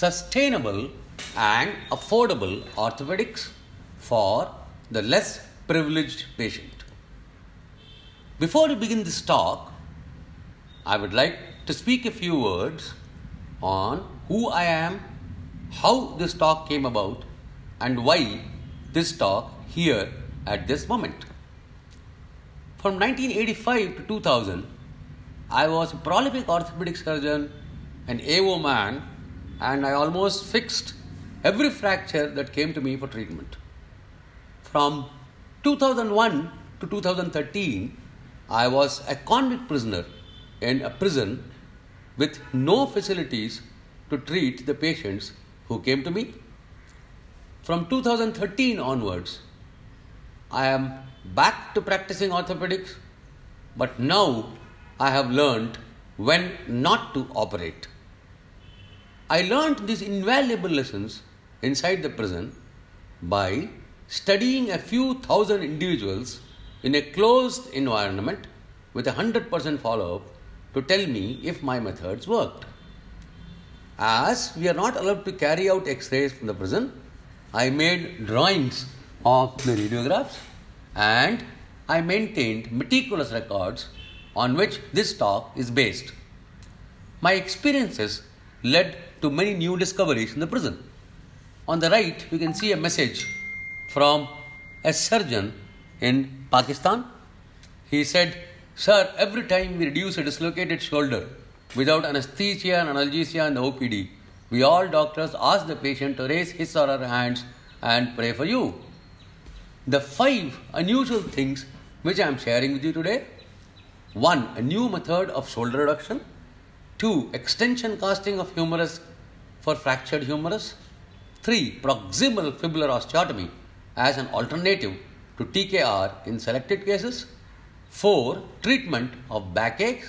sustainable and affordable orthopedics for the less privileged patient. Before we begin this talk, I would like to speak a few words on who I am, how this talk came about, and why this talk here at this moment. From 1985 to 2000, I was a prolific orthopedic surgeon, an AO man, and I almost fixed every fracture that came to me for treatment. From 2001 to 2013, I was a convict prisoner in a prison with no facilities to treat the patients who came to me. From 2013 onwards, I am back to practicing orthopedics, but now I have learned when not to operate. I learned these invaluable lessons inside the prison by studying a few thousand individuals in a closed environment with 100% follow-up to tell me if my methods worked. As we are not allowed to carry out x-rays from the prison, I made drawings of the radiographs and I maintained meticulous records on which this talk is based. My experiences led to many new discoveries in the prison. On the right, you can see a message from a surgeon in Pakistan. He said, "Sir, every time we reduce a dislocated shoulder without anesthesia and analgesia in the OPD, we all doctors ask the patient to raise his or her hands and pray for you." The 5 unusual things which I am sharing with you today: 1. A new method of shoulder reduction. 2. Extension casting of humerus for fractured humerus. 3. Proximal fibular osteotomy as an alternative to TKR in selected cases. 4. Treatment of backaches.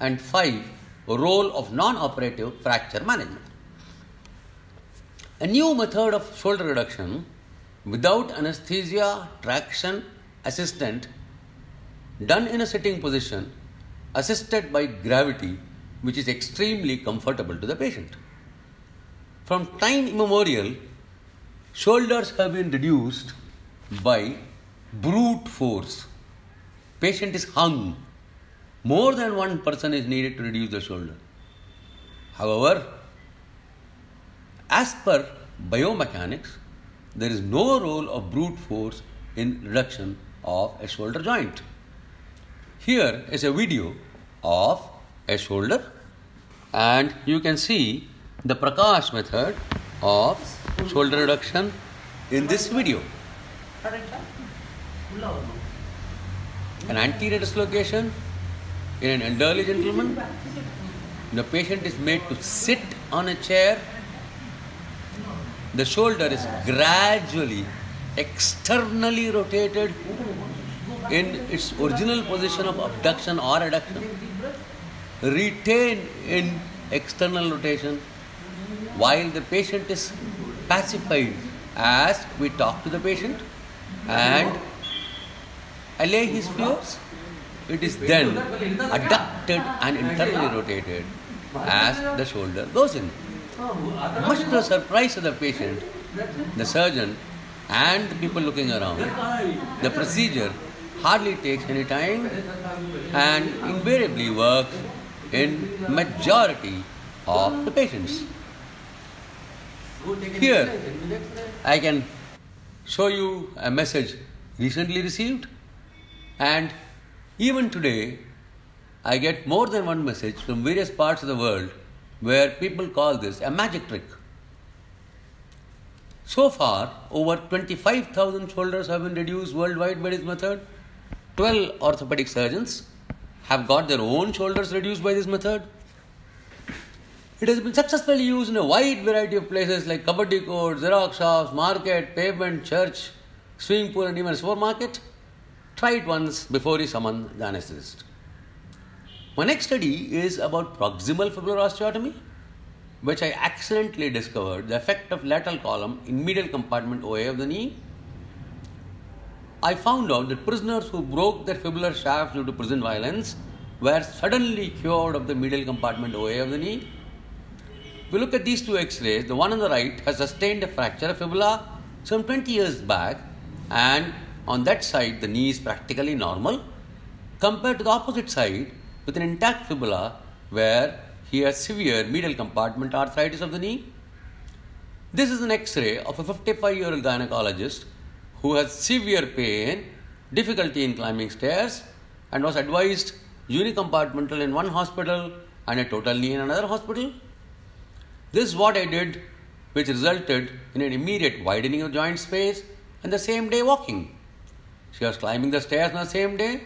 And 5. Role of non-operative fracture management. A new method of shoulder reduction without anesthesia, traction assistant, done in a sitting position, assisted by gravity, which is extremely comfortable to the patient. From time immemorial, shoulders have been reduced by brute force. Patient is hung. More than one person is needed to reduce the shoulder. However, as per biomechanics, there is no role of brute force in reduction of a shoulder joint. Here is a video of a shoulder, and you can see the Prakash method of shoulder reduction in this video. An anterior dislocation in an elderly gentleman. The patient is made to sit on a chair. The shoulder is gradually externally rotated in its original position of abduction or adduction, retained in external rotation, while the patient is pacified as we talk to the patient and allay his fears. It is then adducted and internally rotated as the shoulder goes in. Much to the surprise of the patient, the surgeon and the people looking around, the procedure hardly takes any time and invariably works in majority of the patients. Here I can show you a message recently received, and even today I get more than one message from various parts of the world where people call this a magic trick. So far, over 25,000 shoulders have been reduced worldwide by this method. 12 orthopedic surgeons have got their own shoulders reduced by this method. It has been successfully used in a wide variety of places like kabaddi court, xerox shops, market, pavement, church, swimming pool, and even a supermarket. Try it once before you summon the anesthetist. My next study is about proximal fibular osteotomy, which I accidentally discovered the effect of lateral column in medial compartment OA of the knee. I found out that prisoners who broke their fibular shafts due to prison violence were suddenly cured of the medial compartment OA of the knee. We look at these two X-rays. The one on the right has sustained a fracture of fibula some 20 years back, and on that side the knee is practically normal compared to the opposite side with an intact fibula where he has severe medial compartment arthritis of the knee. This is an X-ray of a 55-year-old gynecologist who has severe pain, difficulty in climbing stairs, and was advised unicompartmental in one hospital and a total knee in another hospital. This is what I did, which resulted in an immediate widening of joint space and the same day walking. She was climbing the stairs on the same day.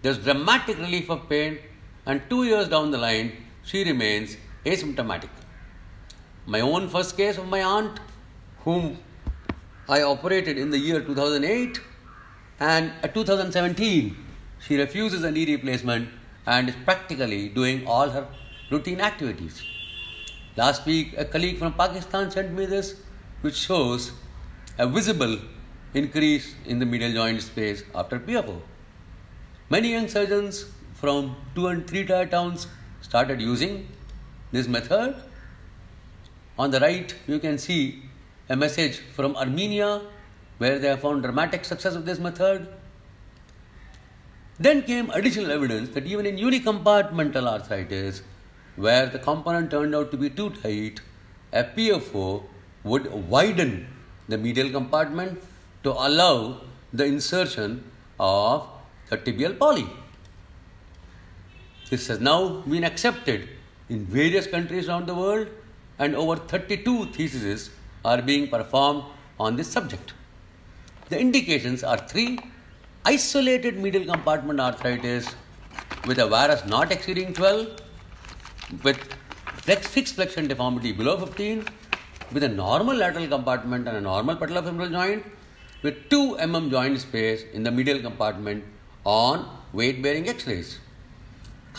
There is dramatic relief of pain, and 2 years down the line, she remains asymptomatic. My own first case of my aunt, whom I operated in the year 2008, and at 2017, she refuses a knee replacement and is practically doing all her routine activities. Last week, a colleague from Pakistan sent me this, which shows a visible increase in the medial joint space after PFO. Many young surgeons from 2 and 3 tier towns started using this method. On the right, you can see a message from Armenia, where they have found dramatic success of this method. Then came additional evidence that even in unicompartmental arthritis, where the component turned out to be too tight, a PFO would widen the medial compartment to allow the insertion of the tibial poly. This has now been accepted in various countries around the world, and over 32 theses are being performed on this subject. The indications are 3: isolated medial compartment arthritis with a varus not exceeding 12, with fixed flexion deformity below 15, with a normal lateral compartment and a normal patellofemoral joint, with 2 mm joint space in the medial compartment on weight-bearing X-rays.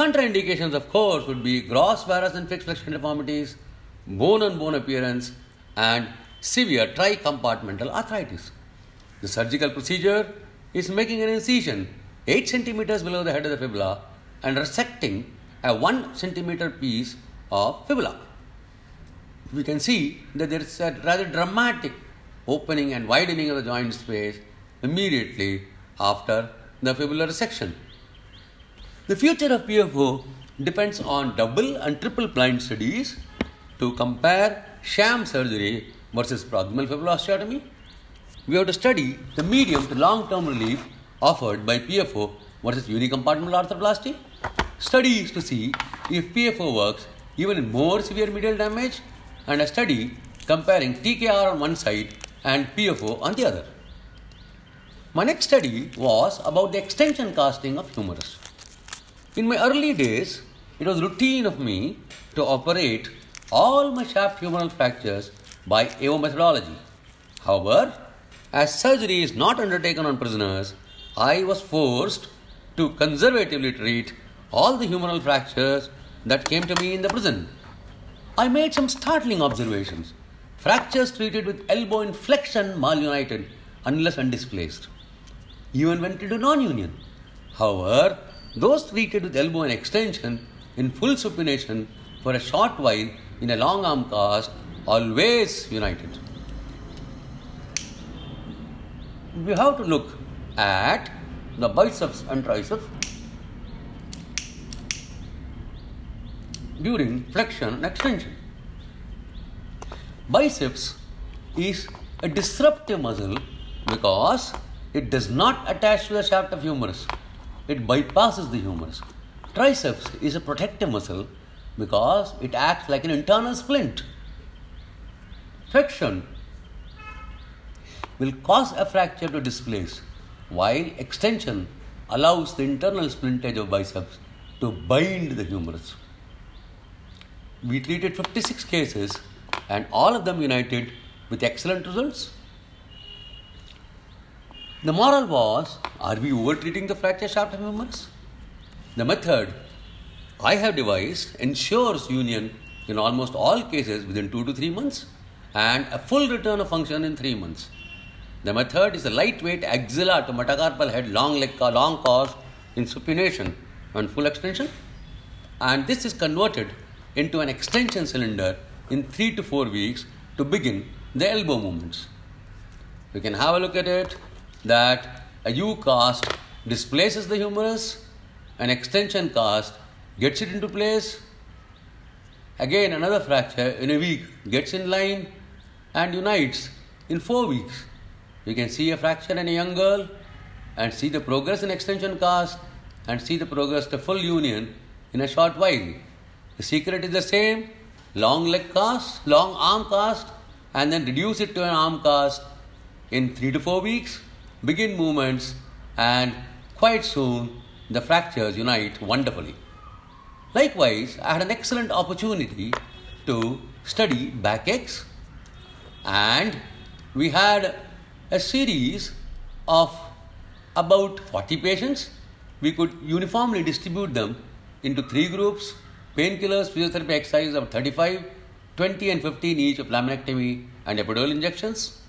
Contraindications, of course, would be gross varus and fixed flexion deformities, bone-on-bone appearance, and severe tri-compartmental arthritis. The surgical procedure is making an incision 8 cm below the head of the fibula and resecting a 1 cm piece of fibula. We can see that there is a rather dramatic opening and widening of the joint space immediately after the fibular resection. The future of PFO depends on double and triple blind studies to compare sham surgery versus proximal fibular osteotomy. We have to study the medium to long-term relief offered by PFO versus unicompartmental arthroplasty. Studies to see if PFO works even in more severe medial damage, and a study comparing TKR on one side and PFO on the other. My next study was about the extension casting of humerus. In my early days, it was routine of me to operate all my shaft humeral fractures by AO methodology. However, as surgery is not undertaken on prisoners, I was forced to conservatively treat all the humeral fractures that came to me in the prison. I made some startling observations. Fractures treated with elbow inflection malunited unless undisplaced, even when treated non-union. However, those treated with elbow in extension in full supination for a short while in a long arm cast always united. We have to look at the biceps and triceps during flexion and extension. Biceps is a disruptive muscle because it does not attach to the shaft of humerus. It bypasses the humerus. Triceps is a protective muscle because it acts like an internal splint. Flexion will cause a fracture to displace, while extension allows the internal splintage of biceps to bind the humerus. We treated 56 cases, and all of them united with excellent results. The moral was, are we over-treating the fracture shaft of humerus? The method I have devised ensures union in almost all cases within 2 to 3 months and a full return of function in 3 months. The method is a lightweight axilla to metacarpal head long cast in supination and full extension, and this is converted into an extension cylinder in 3 to 4 weeks to begin the elbow movements. You can have a look at it that a U cast displaces the humerus, an extension cast gets it into place, again another fracture in a week gets in line and unites in 4 weeks. You can see a fracture in a young girl and see the progress in extension cast and see the progress to full union in a short while. The secret is the same, long leg cast, long arm cast, and then reduce it to an arm cast in 3 to 4 weeks, begin movements, and quite soon the fractures unite wonderfully. Likewise, I had an excellent opportunity to study back aches, and we had a series of about 40 patients. We could uniformly distribute them into 3 groups, painkillers, physiotherapy exercises of 35, 20 and 15 each of laminectomy and epidural injections.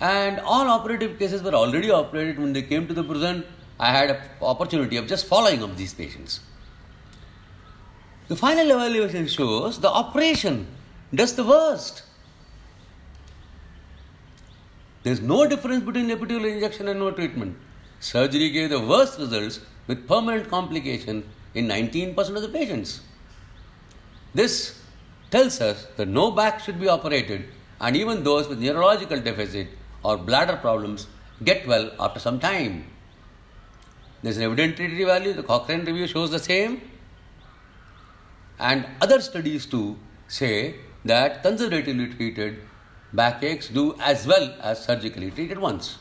And all operative cases were already operated when they came to the prison. I had an opportunity of just following up these patients. The final evaluation shows the operation does the worst. There is no difference between epidural injection and no treatment. Surgery gave the worst results with permanent complication in 19% of the patients. This tells us that no back should be operated, and even those with neurological deficit or bladder problems get well after some time. There is an evidentiary value. The Cochrane review shows the same. And other studies too say that conservatively treated backaches do as well as surgically treated ones.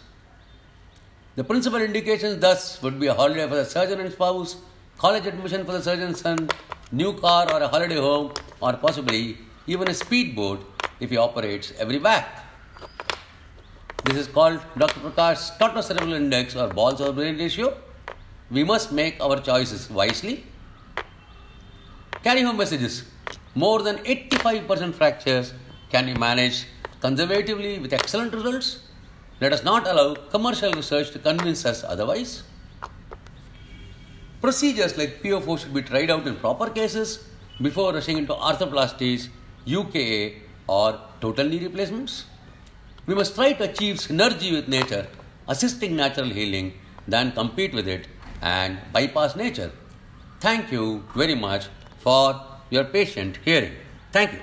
The principal indications thus would be a holiday for the surgeon and spouse, college admission for the surgeon's son, new car or a holiday home, or possibly even a speedboat if he operates every back. This is called Dr. Prakash's Tortocerebral Index or balls over brain ratio. We must make our choices wisely. Carry home messages. More than 85% fractures can be managed conservatively with excellent results. Let us not allow commercial research to convince us otherwise. Procedures like PO4 should be tried out in proper cases before rushing into arthroplasties, UKA or total knee replacements. We must try to achieve synergy with nature, assisting natural healing, than compete with it and bypass nature. Thank you very much for your patient hearing. Thank you.